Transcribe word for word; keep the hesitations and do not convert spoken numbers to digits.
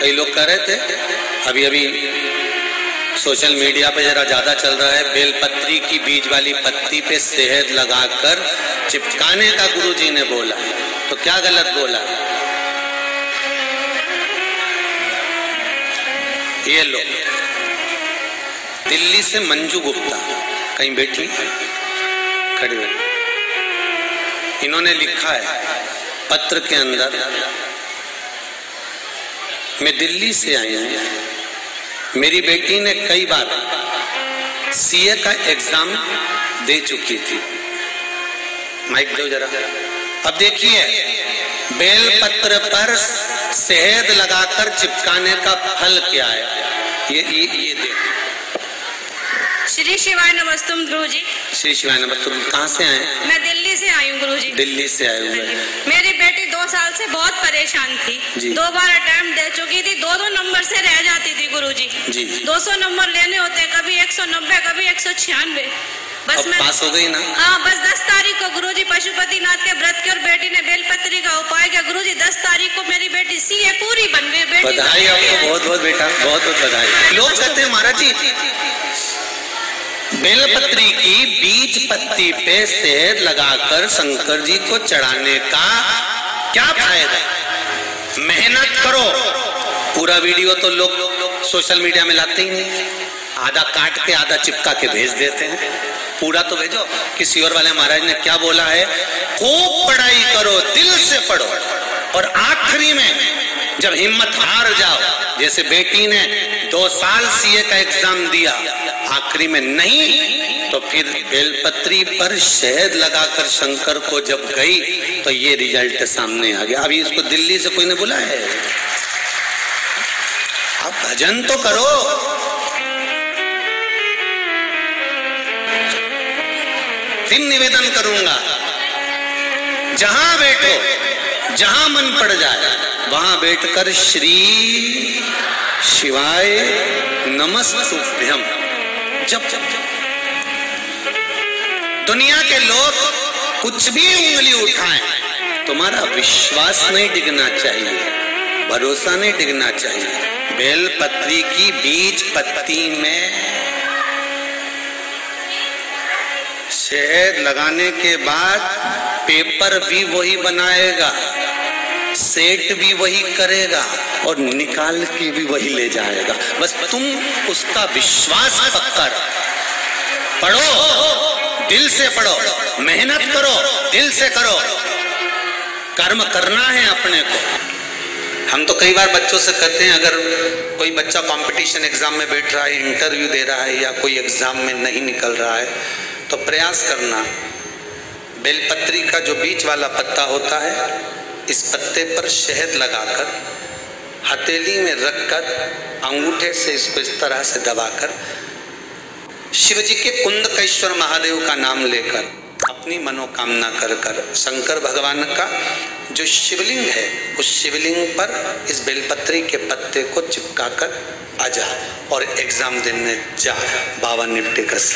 कई लोग कर रहे थे। अभी अभी सोशल मीडिया पे जरा ज्यादा चल रहा है, बेलपत्री की बीज वाली पत्ती पे शहद लगाकर चिपकाने का गुरुजी ने बोला, तो क्या गलत बोला? ये लो, दिल्ली से मंजू गुप्ता कहीं बैठी खड़ी बैठी, इन्होंने लिखा है पत्र के अंदर, मैं दिल्ली से आई हूं, मेरी बेटी ने कई बार सीए का एग्जाम दे चुकी थी। माइक दो जरा। अब देखिए, बेलपत्र पर शहद लगाकर चिपकाने का फल क्या है, ये ये, ये देखो। श्री शिवाय नमस्तुम गुरु जी। श्री शिवाय नमस्तुम। कहाँ से आए? मैं दिल्ली से आई हूँ गुरु जी। दिल्ली से आए हुए। मेरी बेटी दो साल से बहुत परेशान थी, दो बार अटेम्प्ट दे चुकी थी, दो दो नंबर से रह जाती थी गुरु जी। जी। दो सौ नंबर लेने होते, कभी एक सौ नब्बे कभी एक सौ छियानवे। बस मैं पास हो गई ना। हाँ, बस दस तारीख को गुरुजी पशुपतिनाथ के व्रत के और बेटी ने बेलपत्री का उपाय किया गुरुजी। दस तारीख को मेरी बेटी सीए पूरी बन गई। बेटी बधाई आपको, बहुत बहुत बेटा, बहुत बहुत बधाई। लोग कहते हैं महाराज जी बेलपत्री की बीज पत्ती पे शहद लगाकर शंकर जी को चढ़ाने का क्या फायदा? मेहनत करो। पूरा वीडियो तो लोग सोशल मीडिया में लाते ही नहीं, आधा काट के आधा चिपका के भेज देते हैं, पूरा तो भेजो। किसी और वाले महाराज ने क्या बोला है? खूब पढ़ाई करो, दिल से पढ़ो, और आखिरी में जब हिम्मत हार जाओ, जैसे बेटी ने दो साल सीए का एग्जाम दिया, आखिरी में नहीं तो फिर बेलपत्री पर शहद लगाकर शंकर को जब गई तो ये रिजल्ट सामने आ गया। अभी इसको दिल्ली से कोई ने बोला है? आप भजन तो करो। दिन निवेदन करूंगा, जहां बैठो, जहां मन पड़ जाए वहां बैठकर श्री शिवाय नमस्तुभ्यम जप। दुनिया के लोग कुछ भी उंगली उठाएं, तुम्हारा विश्वास नहीं डिगना चाहिए, भरोसा नहीं डिगना चाहिए। बेलपत्री की बीज पत्ती में शहद लगाने के बाद पेपर भी वही बनाएगा, सेट भी वही करेगा, और निकाल के भी वही ले जाएगा। बस तुम उसका विश्वास पक्का रखो। पढ़ो, दिल से पढ़ो, मेहनत करो, दिल से करो, कर्म करना है अपने को। हम तो कई बार बच्चों से कहते हैं, अगर कोई बच्चा कंपटीशन एग्जाम में बैठ रहा है, इंटरव्यू दे रहा है, या कोई एग्जाम में नहीं निकल रहा है, तो प्रयास करना, बेलपत्री का जो बीच वाला पत्ता होता है, इस पत्ते पर शहद लगाकर हथेली में रखकर अंगूठे से इसको इस तरह से दबाकर शिव जी के कुंडकेश्वर महादेव का नाम लेकर अपनी मनोकामना कर कर शंकर भगवान का जो शिवलिंग है उस शिवलिंग पर इस बेलपत्री के पत्ते को चिपका कर आ जा और एग्जाम देने जा। बाबा निफ्टी का